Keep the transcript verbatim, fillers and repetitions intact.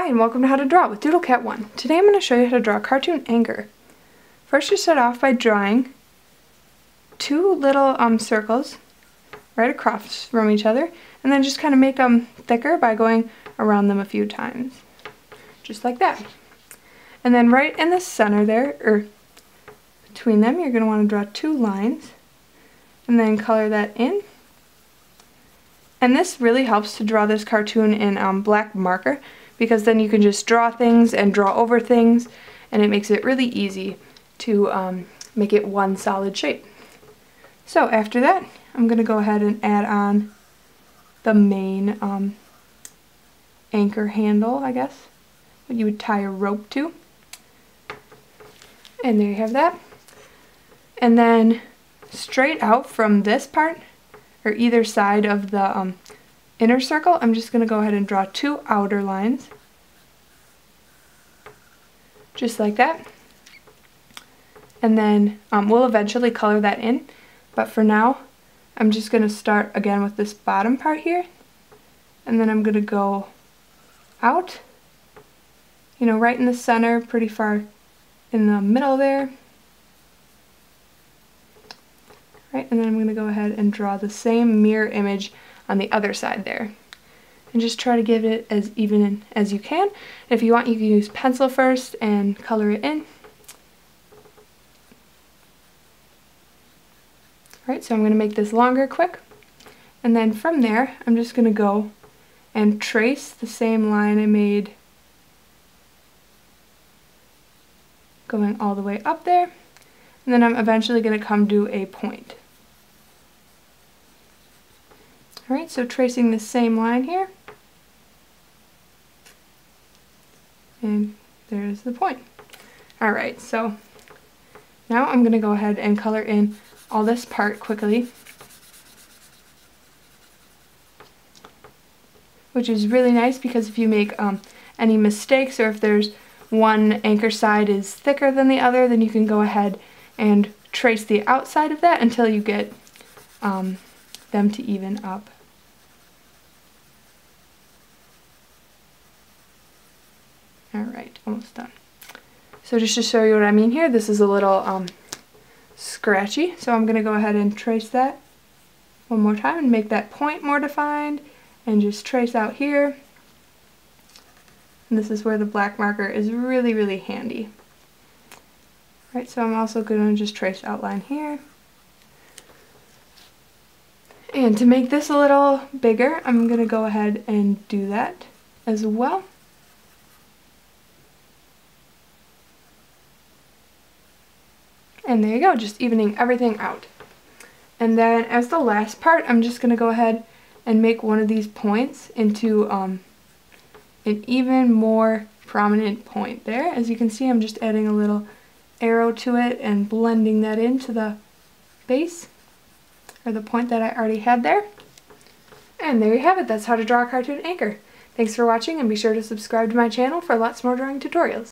Hi and welcome to How to Draw with DoodleCat one. Today I'm going to show you how to draw cartoon anger. First you start off by drawing two little um, circles right across from each other, and then just kind of make them thicker by going around them a few times. Just like that. And then right in the center there, or between them, you're going to want to draw two lines and then color that in. And this really helps to draw this cartoon in um, black marker, because then you can just draw things and draw over things, and it makes it really easy to um, make it one solid shape. So after that, I'm going to go ahead and add on the main um, anchor handle, I guess, what you would tie a rope to. And there you have that. And then straight out from this part, or either side of the um, inner circle, I'm just going to go ahead and draw two outer lines, just like that, and then um, we'll eventually color that in, but for now I'm just going to start again with this bottom part here, and then I'm going to go out, you know, right in the center, pretty far in the middle there, right, and then I'm going to go ahead and draw the same mirror image on the other side there, and just try to give it as even as you can. If you want, you can use pencil first and color it in. Alright, so I'm going to make this longer quick, and then from there I'm just going to go and trace the same line I made going all the way up there, and then I'm eventually going to come do a point. Alright, so tracing the same line here, and there's the point. Alright, so now I'm going to go ahead and color in all this part quickly, which is really nice because if you make um, any mistakes, or if there's one anchor side is thicker than the other, then you can go ahead and trace the outside of that until you get um, them to even up. Alright, almost done. So just to show you what I mean here, this is a little um, scratchy, so I'm going to go ahead and trace that one more time and make that point more defined, and just trace out here. And this is where the black marker is really, really handy. Alright, so I'm also going to just trace outline here. And to make this a little bigger, I'm going to go ahead and do that as well. And there you go, just evening everything out. And then as the last part, I'm just going to go ahead and make one of these points into um, an even more prominent point there. As you can see, I'm just adding a little arrow to it and blending that into the base, or the point that I already had there. And there you have it. That's how to draw a cartoon anchor. Thanks for watching, and be sure to subscribe to my channel for lots more drawing tutorials.